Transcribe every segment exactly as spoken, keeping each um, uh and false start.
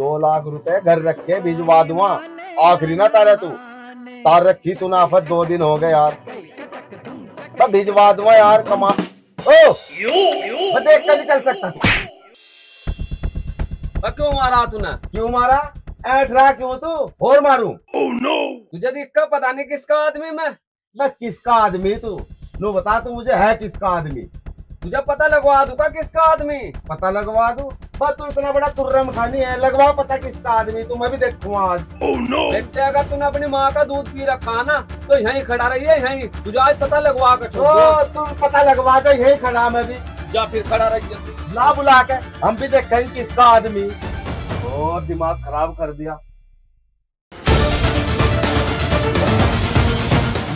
दो लाख रुपए घर रख के भिजवा दूंगा, आखिरी ना तारा तू तार रखी तू नाफत, दो दिन हो गए यार, भिजवा दूंगा यार, कमा ओ मैं देख कर नहीं चल सकता। क्यों मारा तूने? क्यों मारा? ऐठ रहा क्यों तू? और मारू? oh, no. तुझे देख कर पता नहीं किसका आदमी मैं मैं किसका आदमी तू नो बता, तू मुझे है किसका आदमी? तुझे पता लगवा दूंगा किसका आदमी, पता लगवा दू बस, तू इतना बड़ा तुर्रम खानी है, लगवा पता किसका आदमी तू, मैं भी देखूंगा आज। oh, no. देखते अगर तूने अपनी माँ का दूध पी रखा ना तो यहीं खड़ा रहिए, यहीं तुझे आज पता लगवा कर छोड़ दो। तुम पता लगवा दो, यहीं खड़ा मैं भी, जा फिर खड़ा रहिए, ला बुला के हम भी देखेंगे किसका आदमी। और दिमाग खराब कर दिया,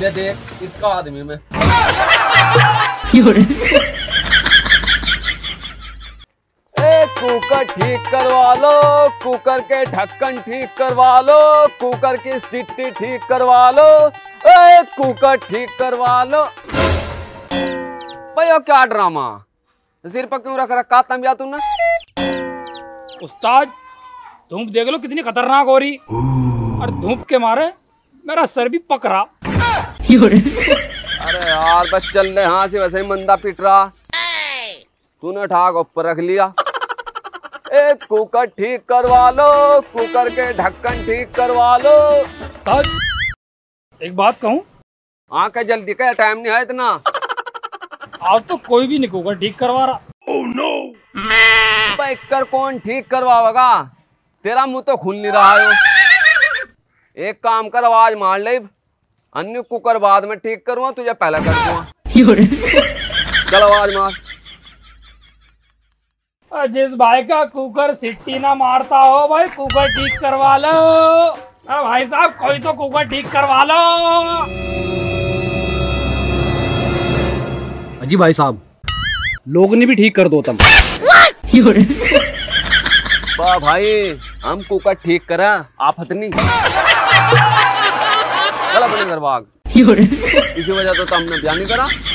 ले देख इसका आदमी में। कुकर ठीक करवा लो, कुकर के ढक्कन ठीक करवा लो, कुकर की सीटी ठीक करवा लो, ए कुकर ठीक करवा लो। भाई क्या ड्रामा सिर पर क्यों रख रखा तमिया तूने? उस्ताद धूप देख लो कितनी खतरनाक हो रही, और धूप के मारे मेरा सर भी पक रहा। अरे यार बस चल रहे, हाँ से वैसे ही मंदा पिट रहा, तूने ठाक ऊपर रख लिया। एक कुकर ठीक करवा लो, कुकर के ढक्कन ठीक करवा लो। एक बात कहूँ? हाँ क्या जल्दी का टाइम नहीं है इतना। आज तो कोई भी नहीं कुकर ठीक करवा रहा। oh, no. भाई कर कौन ठीक करवाएगा, तेरा मुंह तो खुल नहीं रहा है। एक काम कर आवाज मार ले, अन्य कुकर बाद में ठीक करूँगा, तुझे पहला कर दूंगा। चल आवाज मार। जिस भाई का कुकर सिट्टी ना मारता हो भाई, कुकर ठीक करवा लो। अरे भाई साहब कोई तो कुकर ठीक करवा लो। अजी भाई साहब लोग ने भी ठीक कर दो तुम। वाह भाई हम कुकर ठीक करा आप हतनी। चलो अपने घर भाग, इसी वजह तो तुमने ब्याह नहीं करा।